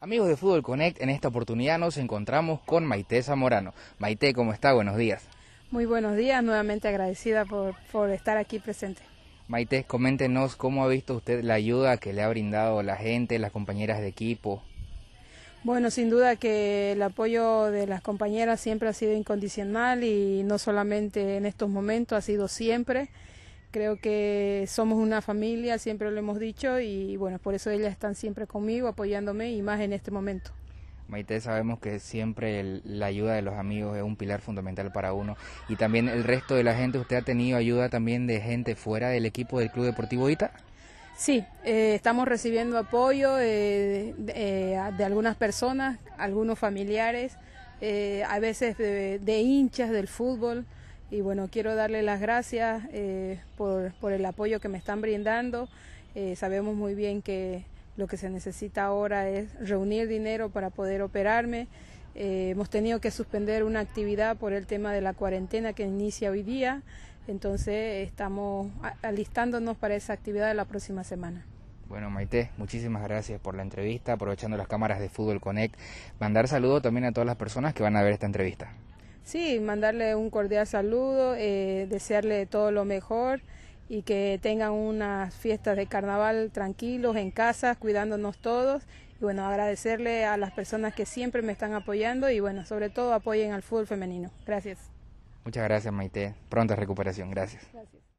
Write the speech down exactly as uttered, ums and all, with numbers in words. Amigos de Fútbol Connect, en esta oportunidad nos encontramos con Maite Zamorano. Maite, ¿cómo está? Buenos días. Muy buenos días, nuevamente agradecida por, por estar aquí presente. Maite, coméntenos cómo ha visto usted la ayuda que le ha brindado la gente, las compañeras de equipo. Bueno, sin duda que el apoyo de las compañeras siempre ha sido incondicional y no solamente en estos momentos, ha sido siempre. Creo que somos una familia, siempre lo hemos dicho, y bueno, por eso ellas están siempre conmigo, apoyándome, y más en este momento. Maite, sabemos que siempre el, la ayuda de los amigos es un pilar fundamental para uno, y también el resto de la gente. ¿Usted ha tenido ayuda también de gente fuera del equipo del Club Deportivo Ita? Sí, eh, estamos recibiendo apoyo eh, de, eh, de algunas personas, algunos familiares, eh, a veces de, de hinchas del fútbol. Y bueno, quiero darle las gracias eh, por, por el apoyo que me están brindando. Eh, sabemos muy bien que lo que se necesita ahora es reunir dinero para poder operarme. Eh, hemos tenido que suspender una actividad por el tema de la cuarentena que inicia hoy día. Entonces estamos alistándonos para esa actividad de la próxima semana. Bueno, Maite, muchísimas gracias por la entrevista. Aprovechando las cámaras de Fútbol Connect, mandar saludos también a todas las personas que van a ver esta entrevista. Sí, mandarle un cordial saludo, eh, desearle todo lo mejor y que tengan unas fiestas de carnaval tranquilos en casa, cuidándonos todos. Y bueno, agradecerle a las personas que siempre me están apoyando y bueno, sobre todo apoyen al fútbol femenino. Gracias. Muchas gracias, Maite. Pronta recuperación. Gracias. Gracias.